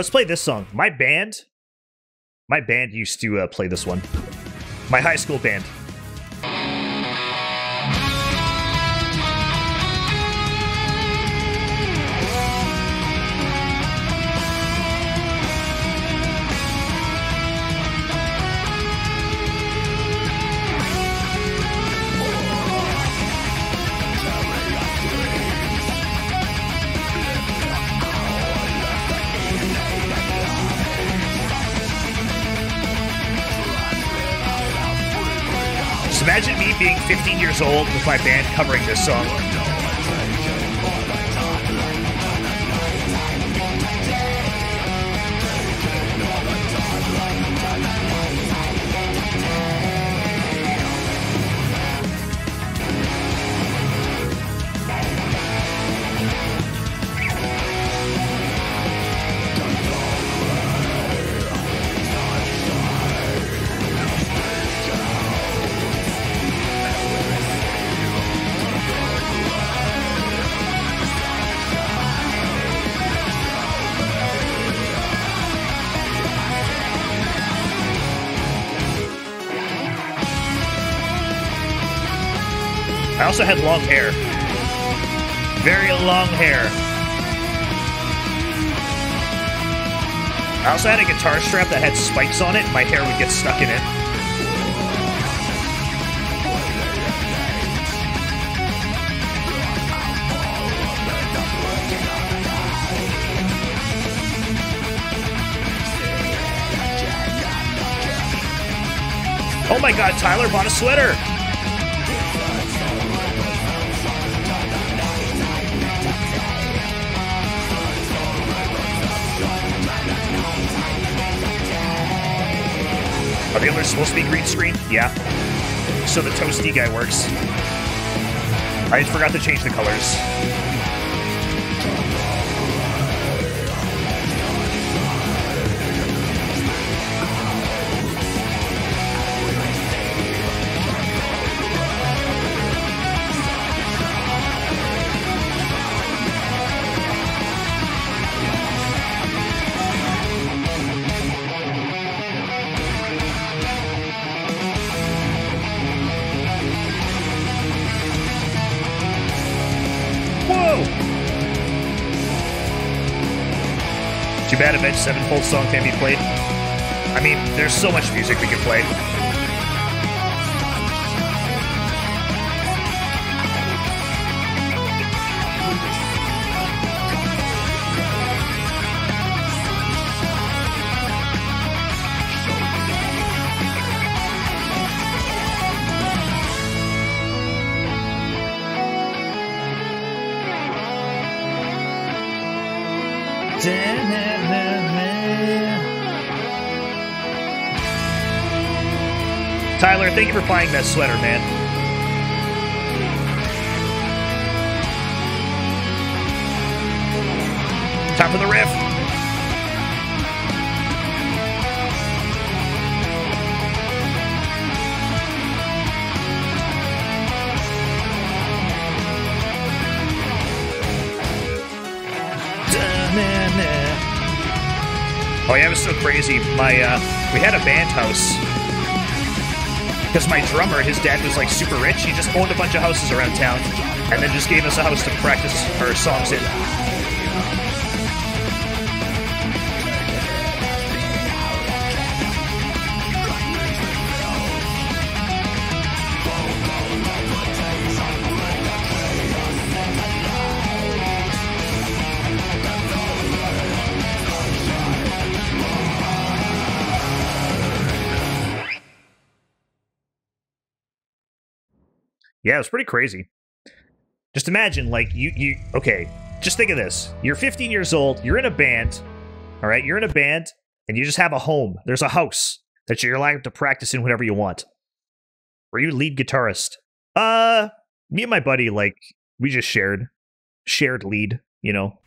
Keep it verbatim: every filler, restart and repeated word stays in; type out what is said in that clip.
Let's play this song. My band, my band used to uh, play this one. My high school band. Imagine me being fifteen years old with my band covering this song. I also had long hair. Very long hair. I also had a guitar strap that had spikes on it, and my hair would get stuck in it. Oh my god, Tyler bought a sweater! Are the others supposed to be green screen? Yeah. So the toasty guy works. I forgot to change the colors. Too bad Avenged Sevenfold song can't be played. I mean, there's so much music we can play. Tyler, thank you for buying that sweater, man. Time for the riff. Oh yeah, it was so crazy. My uh, we had a band house. Because my drummer, his dad was like super rich, he just owned a bunch of houses around town, and then just gave us a house to practice our songs in. Yeah, it was pretty crazy. Just imagine, like, you, you, okay, just think of this. You're fifteen years old, you're in a band, all right? You're in a band, and you just have a home. There's a house that you're allowed to practice in whenever you want. Were you lead guitarist? Uh, me and my buddy, like, we just shared, shared lead, you know?